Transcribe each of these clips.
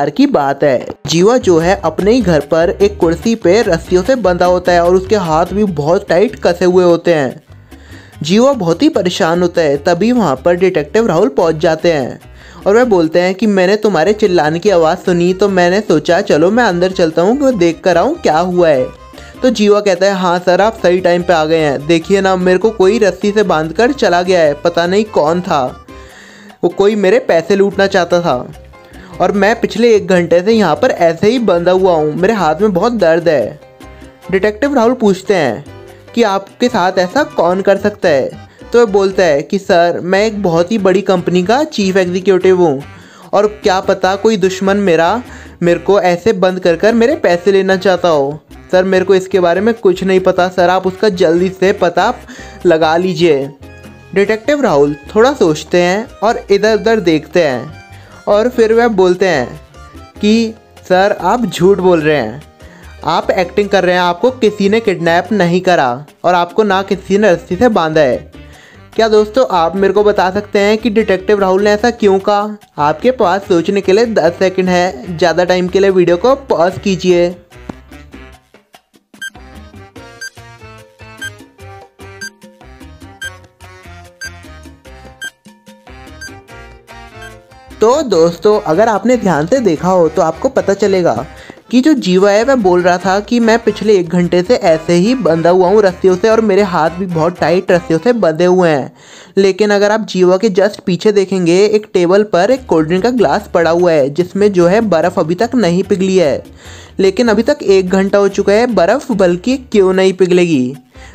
बाहर की बात है। जीवा जो है अपने ही घर पर एक कुर्सी पे रस्सियों से बंधा होता है और उसके हाथ भी बहुत टाइट कसे हुए होते हैं। जीवा बहुत ही परेशान होता है, तभी वहाँ पर डिटेक्टिव राहुल पहुँच जाते हैं और वह बोलते हैं कि मैंने तुम्हारे चिल्लाने की आवाज़ सुनी तो मैंने सोचा चलो मैं अंदर चलता हूँ देख कर आऊँ क्या हुआ है। तो जीवा कहता है हाँ सर आप सही टाइम पे आ गए हैं, देखिए ना मेरे को कोई रस्सी से बांध कर चला गया है, पता नहीं कौन था, वो कोई मेरे पैसे लूटना चाहता था और मैं पिछले 1 घंटे से यहाँ पर ऐसे ही बंधा हुआ हूँ, मेरे हाथ में बहुत दर्द है। डिटेक्टिव राहुल पूछते हैं कि आपके साथ ऐसा कौन कर सकता है, तो वह बोलता है कि सर मैं एक बहुत ही बड़ी कंपनी का चीफ एग्जीक्यूटिव हूँ और क्या पता कोई दुश्मन मेरे को ऐसे बंद कर मेरे पैसे लेना चाहता हो। सर मेरे को इसके बारे में कुछ नहीं पता, सर आप उसका जल्दी से पता लगा लीजिए। डिटेक्टिव राहुल थोड़ा सोचते हैं और इधर उधर देखते हैं और फिर वह बोलते हैं कि सर आप झूठ बोल रहे हैं, आप एक्टिंग कर रहे हैं, आपको किसी ने किडनैप नहीं करा और आपको ना किसी ने रस्सी से बांधा है। क्या दोस्तों आप मेरे को बता सकते हैं कि डिटेक्टिव राहुल ने ऐसा क्यों कहा? आपके पास सोचने के लिए 10 सेकंड है, ज़्यादा टाइम के लिए वीडियो को पॉज कीजिए। तो दोस्तों अगर आपने ध्यान से देखा हो तो आपको पता चलेगा कि जो जीवा है वह बोल रहा था कि मैं पिछले 1 घंटे से ऐसे ही बंधा हुआ हूँ रस्सियों से और मेरे हाथ भी बहुत टाइट रस्सियों से बंधे हुए हैं। लेकिन अगर आप जीवा के जस्ट पीछे देखेंगे एक टेबल पर एक कोल्ड ड्रिंक का ग्लास पड़ा हुआ है जिसमें जो है बर्फ़ अभी तक नहीं पिघली है, लेकिन अभी तक 1 घंटा हो चुका है, बर्फ़ बल्कि क्यों नहीं पिघलेगी।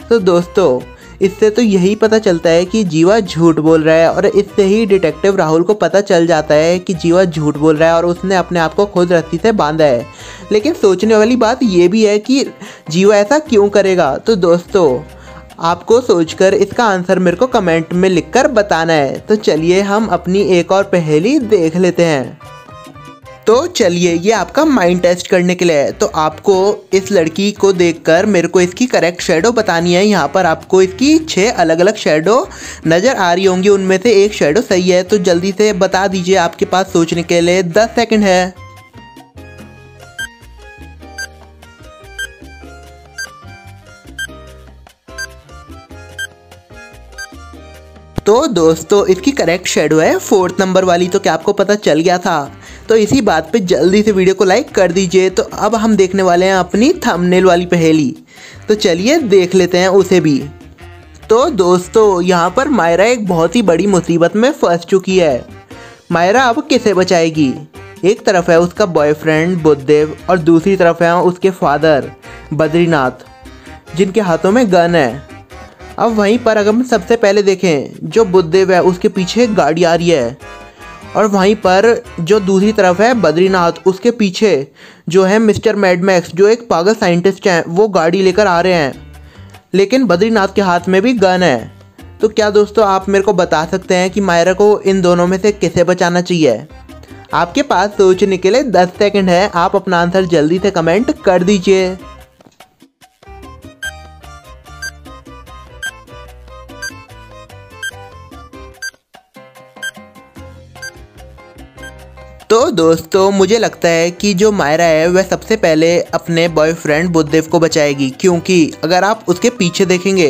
तो दोस्तों इससे तो यही पता चलता है कि जीवा झूठ बोल रहा है और इससे ही डिटेक्टिव राहुल को पता चल जाता है कि जीवा झूठ बोल रहा है और उसने अपने आप को खुद रस्सी से बांधा है। लेकिन सोचने वाली बात ये भी है कि जीवा ऐसा क्यों करेगा। तो दोस्तों आपको सोचकर इसका आंसर मेरे को कमेंट में लिखकर बताना है। तो चलिए हम अपनी एक और पहेली देख लेते हैं। तो चलिए ये आपका माइंड टेस्ट करने के लिए है, तो आपको इस लड़की को देखकर मेरे को इसकी करेक्ट शेडो बतानी है। यहाँ पर आपको इसकी 6 अलग अलग शेडो नज़र आ रही होंगी, उनमें से एक शेडो सही है। तो जल्दी से बता दीजिए, आपके पास सोचने के लिए 10 सेकंड है। तो दोस्तों इसकी करेक्ट शेडो है 4th नंबर वाली। तो क्या आपको पता चल गया था? तो इसी बात पे जल्दी से वीडियो को लाइक कर दीजिए। तो अब हम देखने वाले हैं अपनी थंबनेल वाली पहेली, तो चलिए देख लेते हैं उसे भी। तो दोस्तों यहाँ पर मायरा एक बहुत ही बड़ी मुसीबत में फंस चुकी है। मायरा अब किसे बचाएगी? एक तरफ है उसका बॉयफ्रेंड बुद्धदेव और दूसरी तरफ है उसके फादर बद्रीनाथ जिनके हाथों में गन है। अब वहीं पर अगर हम सबसे पहले देखें जो बुद्धदेव है उसके पीछे गाड़ी आ रही है और वहीं पर जो दूसरी तरफ है बद्रीनाथ उसके पीछे जो है मिस्टर मैडमैक्स जो एक पागल साइंटिस्ट हैं वो गाड़ी लेकर आ रहे हैं, लेकिन बद्रीनाथ के हाथ में भी गन है। तो क्या दोस्तों आप मेरे को बता सकते हैं कि मायरा को इन दोनों में से किसे बचाना चाहिए? आपके पास सोचने के लिए 10 सेकंड है, आप अपना आंसर जल्दी से कमेंट कर दीजिए। तो दोस्तों मुझे लगता है कि जो मायरा है वह सबसे पहले अपने बॉयफ्रेंड बुद्धदेव को बचाएगी, क्योंकि अगर आप उसके पीछे देखेंगे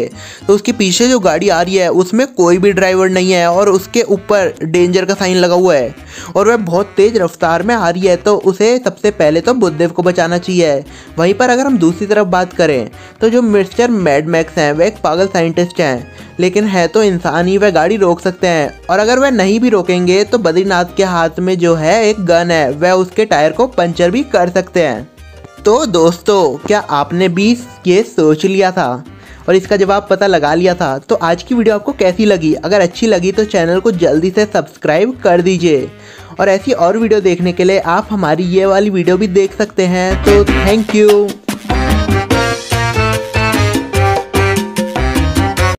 तो उसके पीछे जो गाड़ी आ रही है उसमें कोई भी ड्राइवर नहीं है और उसके ऊपर डेंजर का साइन लगा हुआ है और वह बहुत तेज़ रफ्तार में आ रही है, तो उसे सबसे पहले तो बुद्धदेव को बचाना चाहिए। वहीं पर अगर हम दूसरी तरफ बात करें तो जो मिस्टर मैडमैक्स हैं वह एक पागल साइंटिस्ट हैं, लेकिन है तो इंसान ही, वह गाड़ी रोक सकते हैं और अगर वह नहीं भी रोकेंगे तो बद्रीनाथ के हाथ में जो है एक गन है, वह उसके टायर को पंचर भी कर सकते हैं। तो दोस्तों क्या आपने भी ये सोच लिया था और इसका जवाब पता लगा लिया था? तो आज की वीडियो आपको कैसी लगी? अगर अच्छी लगी तो चैनल को जल्दी से सब्सक्राइब कर दीजिए और ऐसी और वीडियो देखने के लिए आप हमारी ये वाली वीडियो भी देख सकते हैं। तो थैंक यू।